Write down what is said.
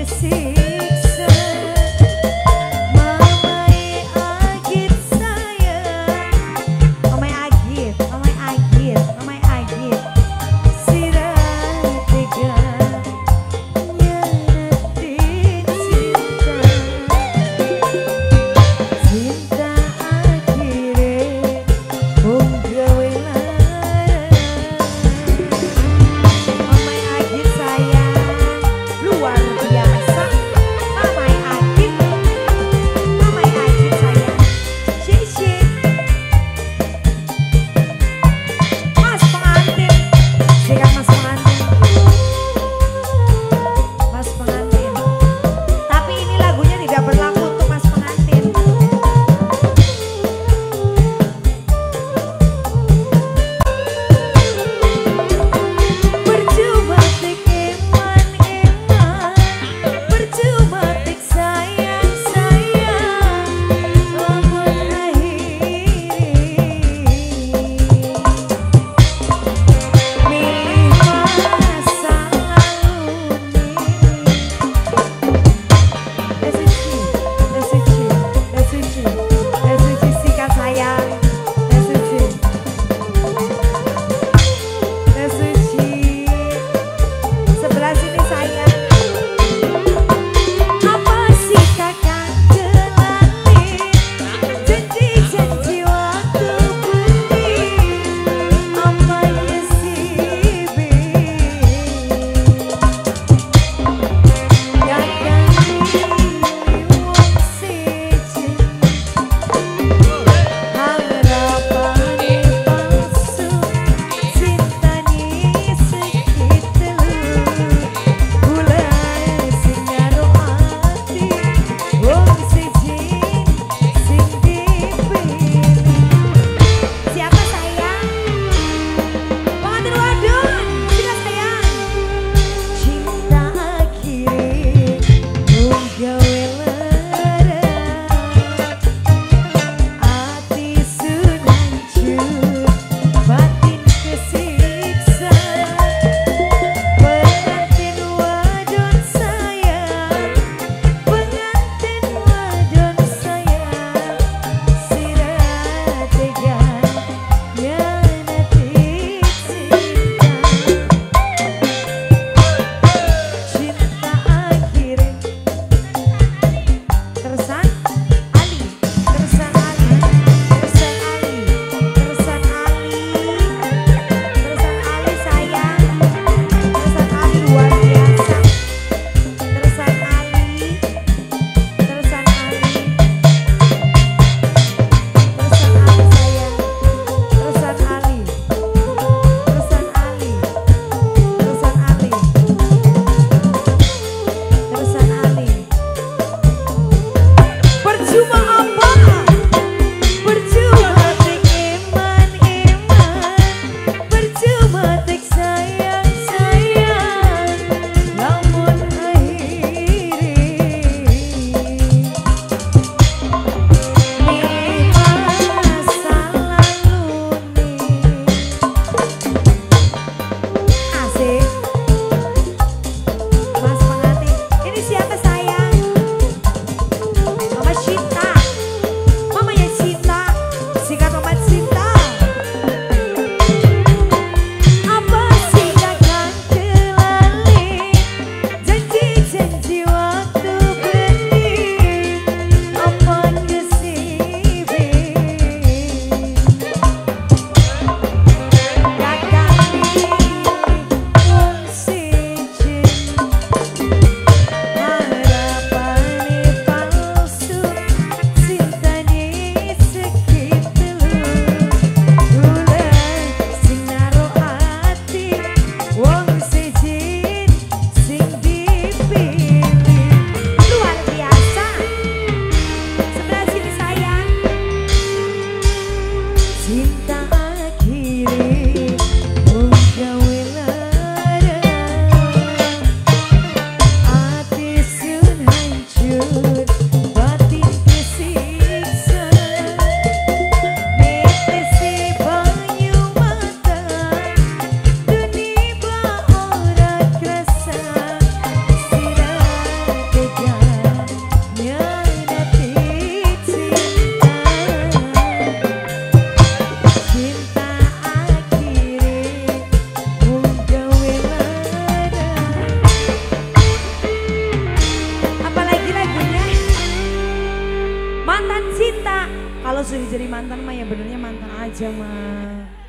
Luar biasa. aja mah.